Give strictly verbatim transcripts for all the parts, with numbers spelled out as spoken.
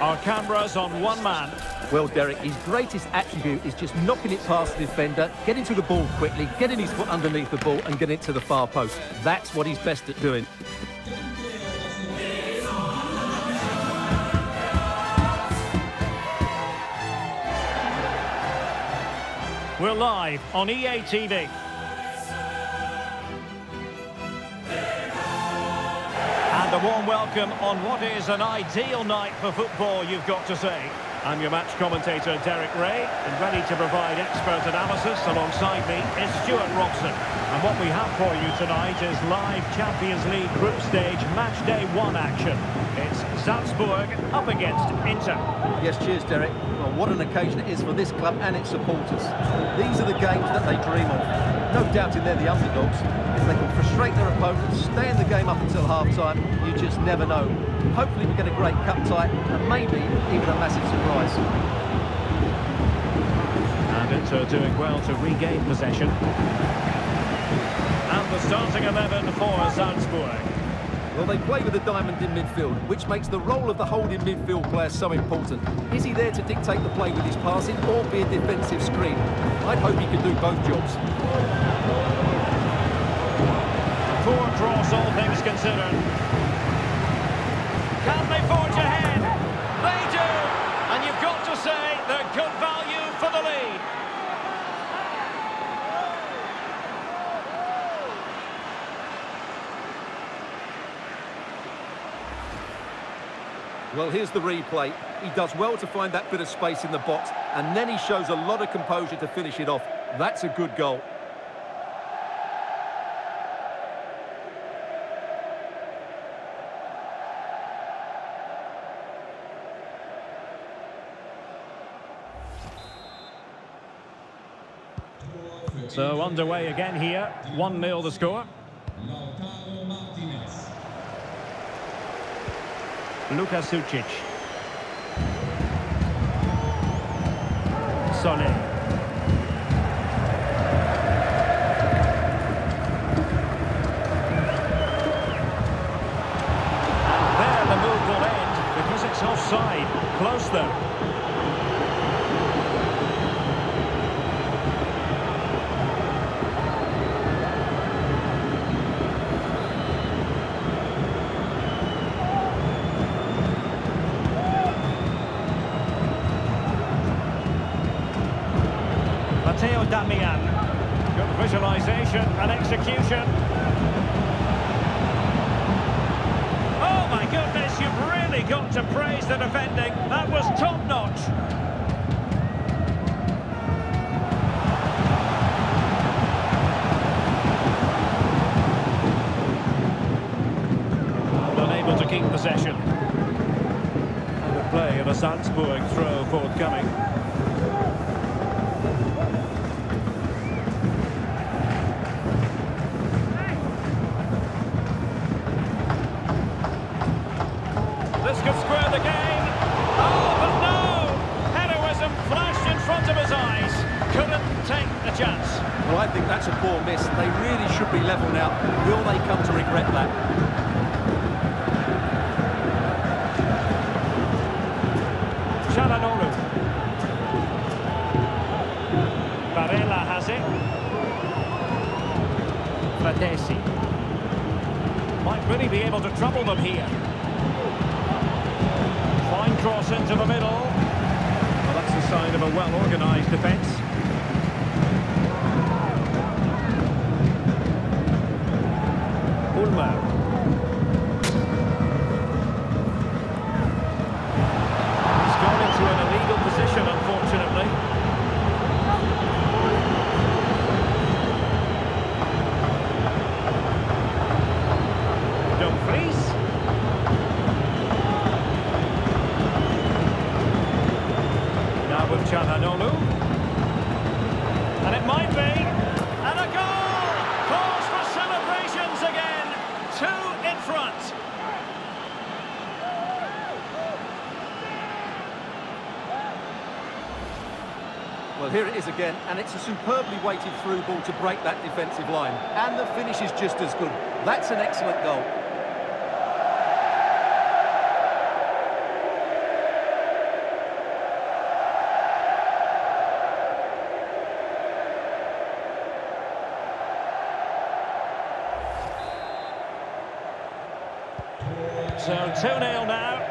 Our cameras on one man. Well, Derek, his greatest attribute is just knocking it past the defender, getting to the ball quickly, getting his foot underneath the ball and getting it to the far post. That's what he's best at doing. We're live on E A T V. And a warm welcome on what is an ideal night for football, you've got to say. I'm your match commentator, Derek Ray, and ready to provide expert analysis alongside me is Stuart Robson. And what we have for you tonight is live Champions League group stage match day one action. It's Salzburg up against Inter. Yes, cheers, Derek. Well, what an occasion it is for this club and its supporters. These are the games that they dream of. No doubting they're the underdogs. If they can frustrate their opponents, stay in the game up until half-time, you just never know. Hopefully we get a great cup tie and maybe even a massive surprise. And Inter doing well to regain possession. And the starting eleven for Salzburg. Well, they play with a diamond in midfield, which makes the role of the holding midfield player so important. Is he there to dictate the play with his passing or be a defensive screen? I'd hope he could do both jobs. Poor cross, all things considered. Can they forge ahead? They do! And you've got to say, they're good value for the lead. Well, here's the replay. He does well to find that bit of space in the box, and then he shows a lot of composure to finish it off. That's a good goal. So underway again here, one nil the score. Lautaro Martinez. Lukas Sučić. Soné. And there the move will end because it's offside. Close though. Damian. Good visualisation and execution. Oh my goodness, you've really got to praise the defending. That was top notch. Unable to keep possession. And the play of a Salzburg throw forthcoming. Well, I think that's a poor miss. They really should be level now. Will they come to regret that? Chaladonu. Varela has it. Fratesi. Might really be able to trouble them here. Fine cross into the middle. Well, that's the sign of a well-organised defence. Ulmer. He's gone into an illegal position, unfortunately. Dumfries. Now with Chalanolu. And it might be. And a goal! Calls for celebrations again! Two in front. Well, here it is again, and it's a superbly weighted through ball to break that defensive line. And the finish is just as good. That's an excellent goal. So two nil now.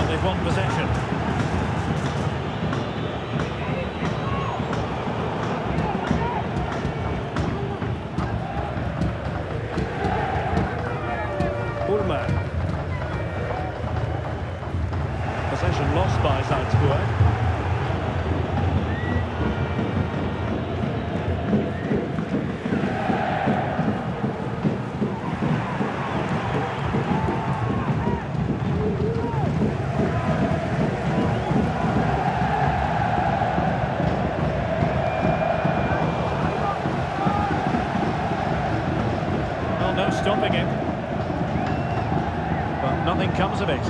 And they've won possession. Ulmer. Possession lost by Salzburg. Stopping it, but nothing comes of it.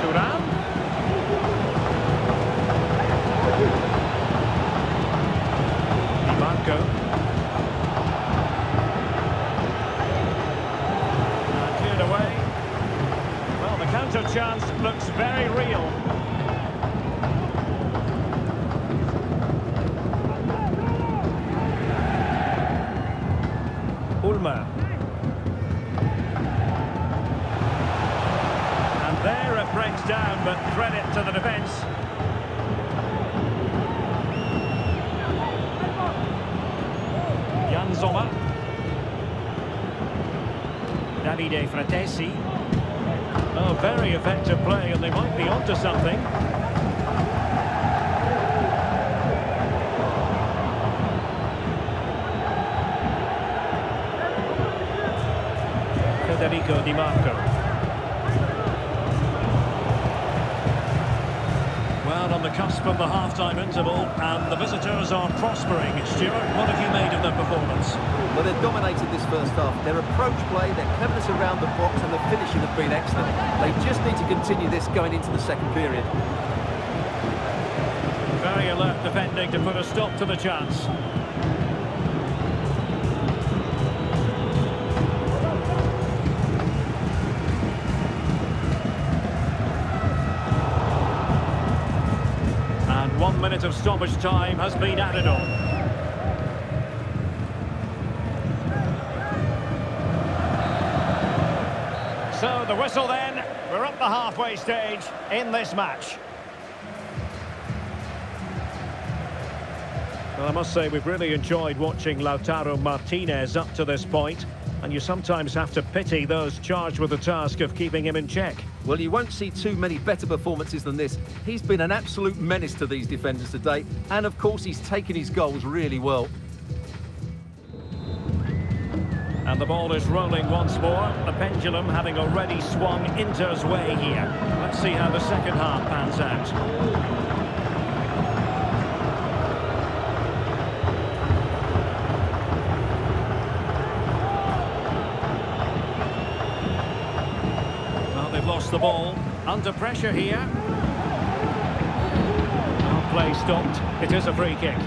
Turan. Dimarco. And cleared away. The counter chance looks very real. Ulmer. And there it breaks down, but credit to the defence. Gianzoma. Davide Fratesi. Oh, very effective play, and they might be onto something. Federico Dimarco. Well, on the cusp of the half-time interval, and the visitors are prospering. Stuart, what have you made of their performance? Well, they've dominated this first half. Their approach play, their cleverness around the box and the finishing have been excellent. They just need to continue this going into the second period. Very alert defending to put a stop to the chance. And one minute of stoppage time has been added on. So the whistle then, we're up the halfway stage in this match. Well, I must say we've really enjoyed watching Lautaro Martinez up to this point, and you sometimes have to pity those charged with the task of keeping him in check. Well, you won't see too many better performances than this. He's been an absolute menace to these defenders today, and of course he's taken his goals really well. And the ball is rolling once more, the pendulum having already swung Inter's way here. Let's see how the second half pans out. Well, they've lost the ball, under pressure here. Our play stopped, it is a free kick.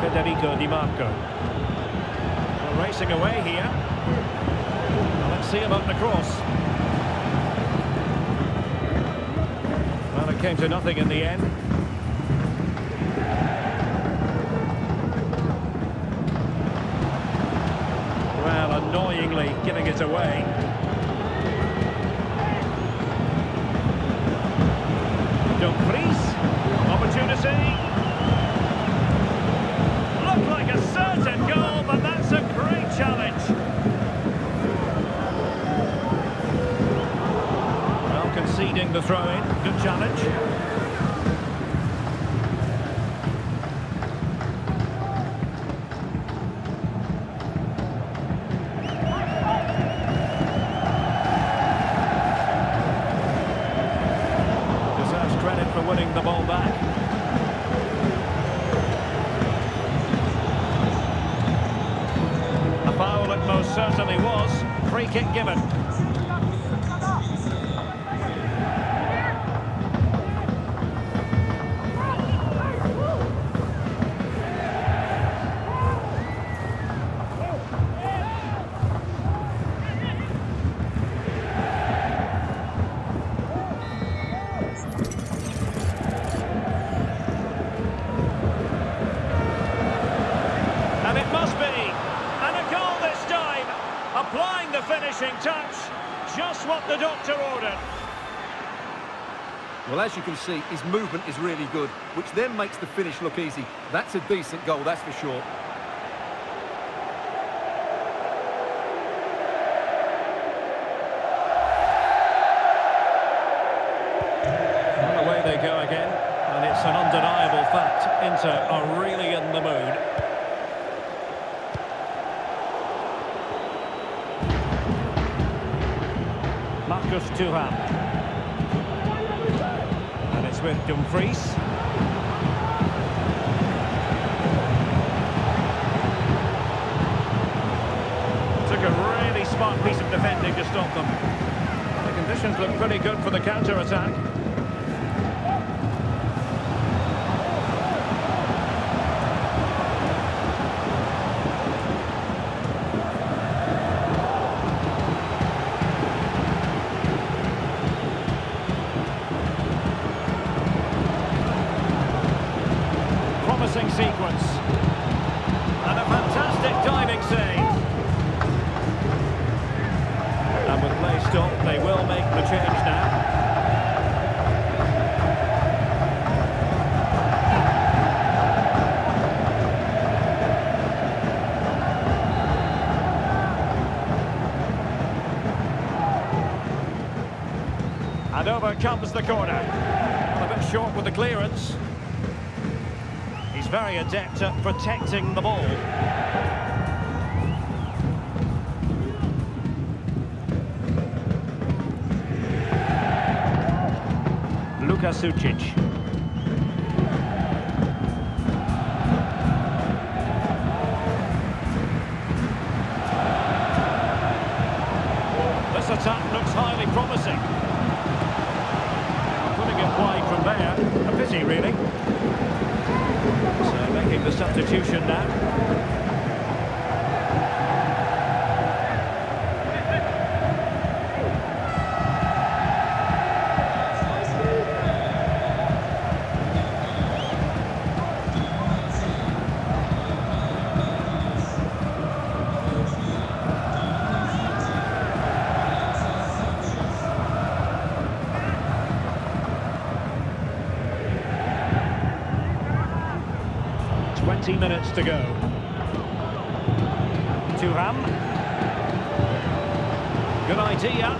Federico Dimarco. We're racing away here. Well, let's see about the cross. Well, it came to nothing in the end. Well, annoyingly giving it away. Dumfries. Opportunity. most certainly was. Free kick given. Touch, just what the doctor ordered. Well, as you can see, his movement is really good, which then makes the finish look easy. That's a decent goal, that's for sure. And away they go again, and it's an undeniable fact. Inter are really in the mood. Thuram, and it's with Dumfries. Took a really smart piece of defending to stop them. The conditions look pretty good for the counter-attack. Sequence and a fantastic diving save, and with play stopped they will make the change now. And over comes the corner, a bit short with the clearance. He's very adept at protecting the ball. Lukas Sučić. This attack looks highly promising. Putting it wide from there. A pity, really. So making the substitution now. twenty minutes to go. Turan. Good idea.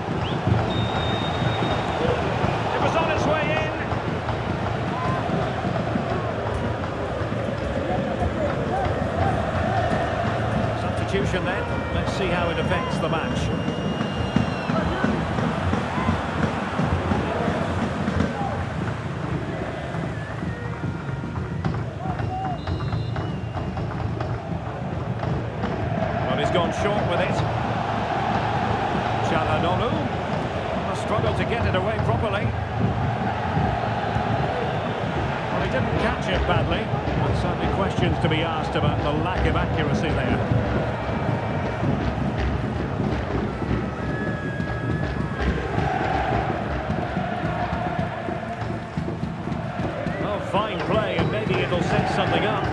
It was on its way in. Substitution then. Let's see how it affects the match. Gone short with it. Chaladonu has struggled to get it away properly. Well, he didn't catch it badly, but certainly questions to be asked about the lack of accuracy there. Well, fine play, and maybe it'll set something up.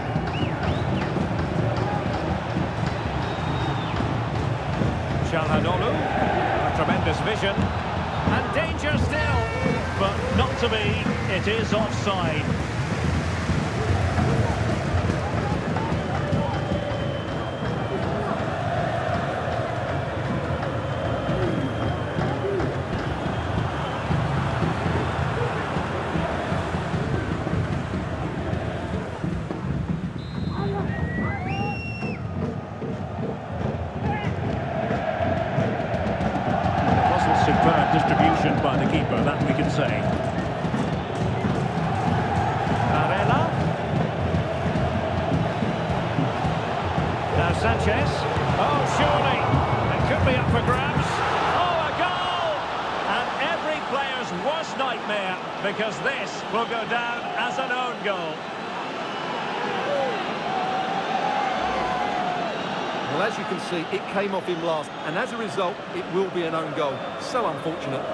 Chaladonu, a tremendous vision, and danger still, but not to be, it is offside. Distribution by the keeper, that we can say. Varela. Now Sanchez. Oh, surely. It could be up for grabs. Oh, a goal! And every player's worst nightmare, because this will go down as an own goal. Well, as you can see, it came off him last, and as a result, it will be an own goal. So unfortunate.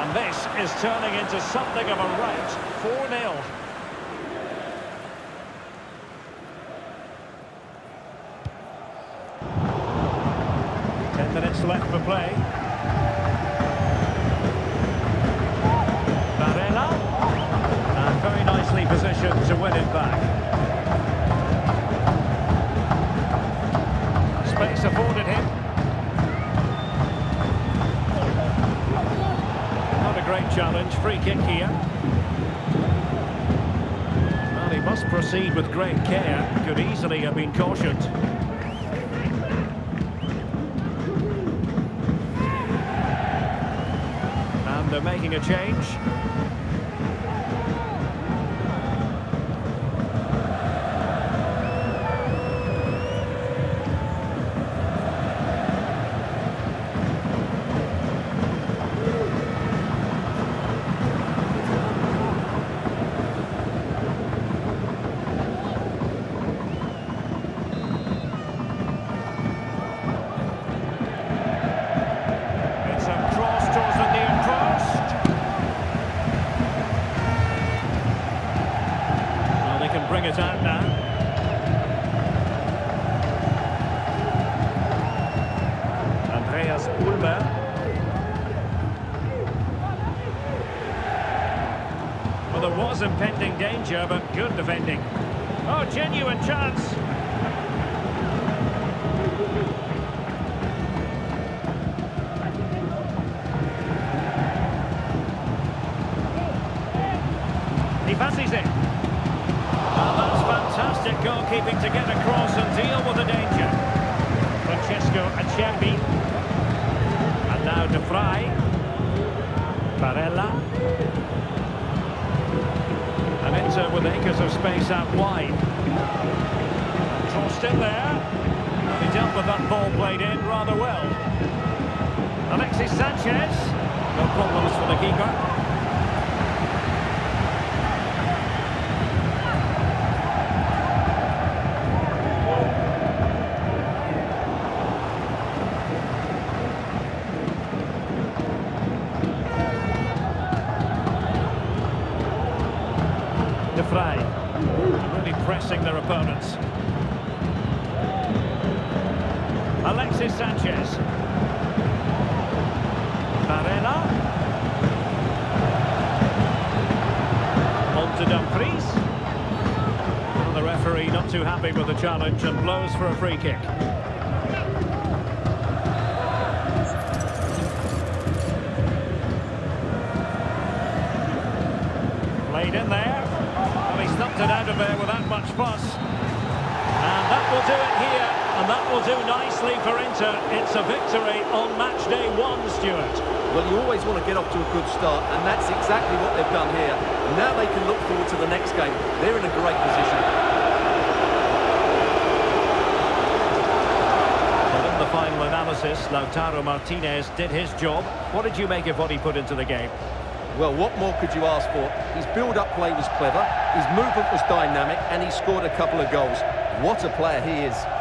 And this is turning into something of a rout. four nil. Ten minutes left for play. Varela. And very nicely positioned to win it back. Space afforded him. Great challenge, free kick here. Well, he must proceed with great care. Could easily have been cautioned. And they're making a change. Andreas Ulmer. Well, there was impending danger, but good defending. Oh, genuine chance. He passes it. And that's fantastic goalkeeping to get across and deal with the danger. Francesco Acerbi. Now De Vrij, Barella, and Inter with acres of space out wide. Tossed in there, and he dealt with that ball played in rather well. Alexis Sanchez, no problems for the keeper. Really pressing their opponents. Alexis Sanchez. Varela. On to Dumfries. Well, the referee not too happy with the challenge and blows for a free kick. Laid in there. Snuffed it out of there without much fuss. And that will do it here, and that will do nicely for Inter. It's a victory on match day one, Stuart. Well, you always want to get off to a good start, and that's exactly what they've done here. Now they can look forward to the next game. They're in a great position. Well, in the final analysis, Lautaro Martinez did his job. What did you make of what he put into the game? Well, what more could you ask for? His build-up play was clever, his movement was dynamic, and he scored a couple of goals. What a player he is.